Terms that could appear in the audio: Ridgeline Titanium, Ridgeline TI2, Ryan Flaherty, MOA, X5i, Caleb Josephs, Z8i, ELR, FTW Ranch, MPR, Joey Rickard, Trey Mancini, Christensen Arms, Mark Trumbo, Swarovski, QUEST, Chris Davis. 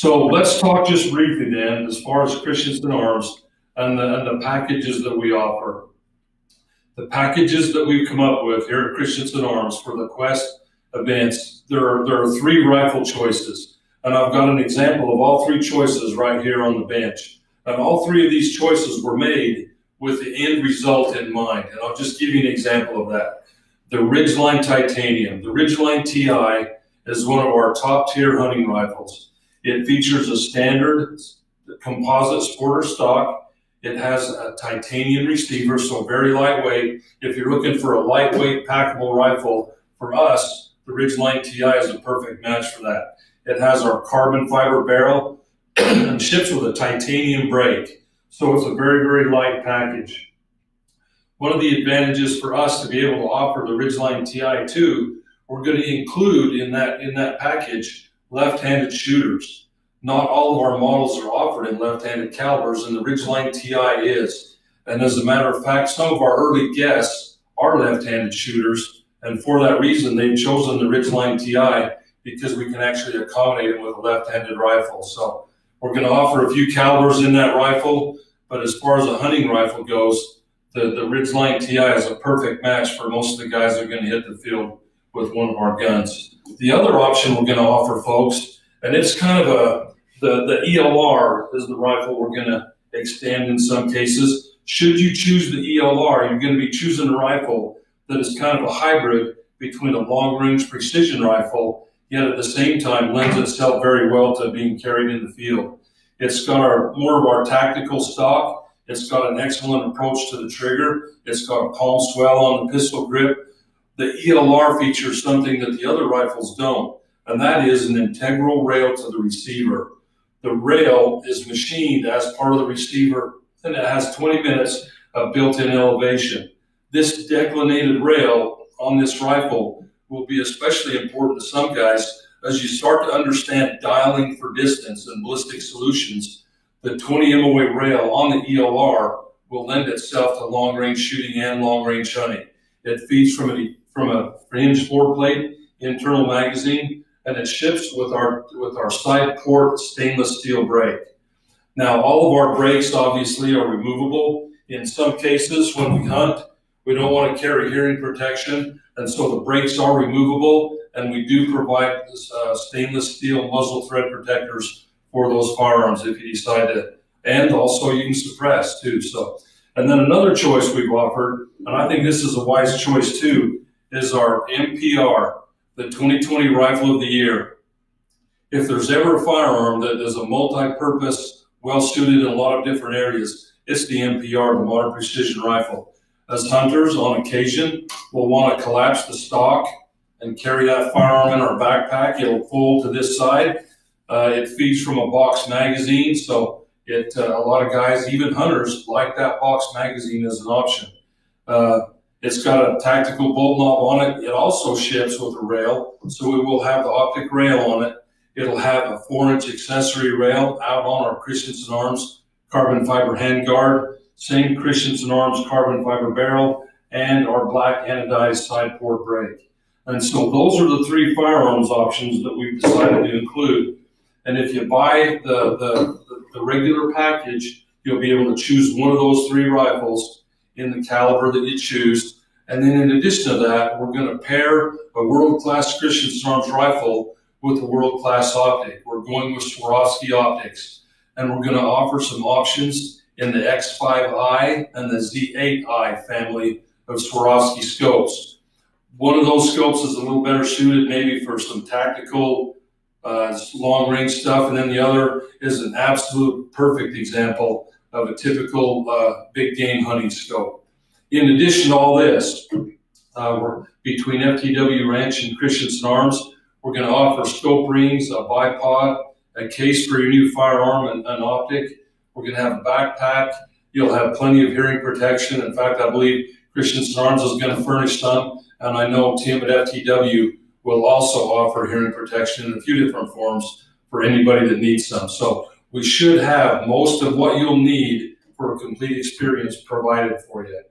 So let's talk just briefly then, as far as Christensen Arms and the packages that we offer. The packages that we've come up with here at Christensen Arms for the Quest events, there are three rifle choices. And I've got an example of all three choices right here on the bench. And all three of these choices were made with the end result in mind. And I'll just give you an example of that. The Ridgeline Titanium. The Ridgeline TI is one of our top tier hunting rifles. It features a standard composite sporter stock. It has a titanium receiver, so very lightweight. If you're looking for a lightweight packable rifle, for us, the Ridgeline TI is a perfect match for that. It has our carbon fiber barrel and ships with a titanium brake. So it's a very, very light package. One of the advantages for us to be able to offer the Ridgeline TI2, we're going to include in that package left-handed shooters. Not all of our models are offered in left-handed calibers, and the Ridgeline TI is. And as a matter of fact, some of our early guests are left-handed shooters, and for that reason, they've chosen the Ridgeline TI because we can actually accommodate it with a left-handed rifle. So we're going to offer a few calibers in that rifle, but as far as a hunting rifle goes, the Ridgeline TI is a perfect match for most of the guys that are going to hit the field with one of our guns. The other option we're going to offer folks, and it's kind of the ELR is the rifle we're going to extend in some cases. Should you choose the ELR, you're going to be choosing a rifle that is kind of a hybrid between a long-range precision rifle, yet at the same time lends itself very well to being carried in the field. It's got more of our tactical stock. It's got an excellent approach to the trigger. It's got palm swell on the pistol grip. The ELR features something that the other rifles don't, and that is an integral rail to the receiver. The rail is machined as part of the receiver, and it has 20 minutes of built-in elevation. This declinated rail on this rifle will be especially important to some guys as you start to understand dialing for distance and ballistic solutions. The 20 MOA rail on the ELR will lend itself to long-range shooting and long-range hunting. It feeds from a hinged floor plate, internal magazine, and it ships with our side port stainless steel brake. Now, all of our brakes obviously are removable. In some cases, when we hunt, we don't want to carry hearing protection, and so the brakes are removable, and we do provide this, stainless steel muzzle thread protectors for those firearms if you decide to, and also you can suppress too. So, and then another choice we've offered, and I think this is a wise choice too, is our MPR, the 2020 Rifle of the Year. If there's ever a firearm that is a multi-purpose, well-suited in a lot of different areas, it's the MPR, the Modern Precision Rifle. As hunters, on occasion, we'll want to collapse the stock and carry that firearm in our backpack. It'll fold to this side. It feeds from a box magazine, so a lot of guys, even hunters, like that box magazine as an option. It's got a tactical bolt knob on it. It also ships with a rail, so we will have the optic rail on it. It'll have a 4-inch accessory rail out on our Christensen Arms carbon fiber handguard. Same Christensen Arms carbon fiber barrel, and our black anodized side port brake. And so those are the three firearms options that we've decided to include. And if you buy the regular package, you'll be able to choose one of those three rifles in the caliber that you choose. And then in addition to that, we're going to pair a world-class Christensen Arms rifle with a world-class optic. We're going with Swarovski optics, and we're going to offer some options in the X5i and the Z8i family of Swarovski scopes. One of those scopes is a little better suited maybe for some tactical long-range stuff, and then the other is an absolute perfect example of a typical big game hunting scope. In addition to all this, between FTW Ranch and Christensen Arms, we're going to offer scope rings, a bipod, a case for your new firearm, and an optic. We're going to have a backpack. You'll have plenty of hearing protection. In fact, I believe Christensen Arms is going to furnish some, and I know Tim at FTW will also offer hearing protection in a few different forms for anybody that needs some. So we should have most of what you'll need for a complete experience provided for you.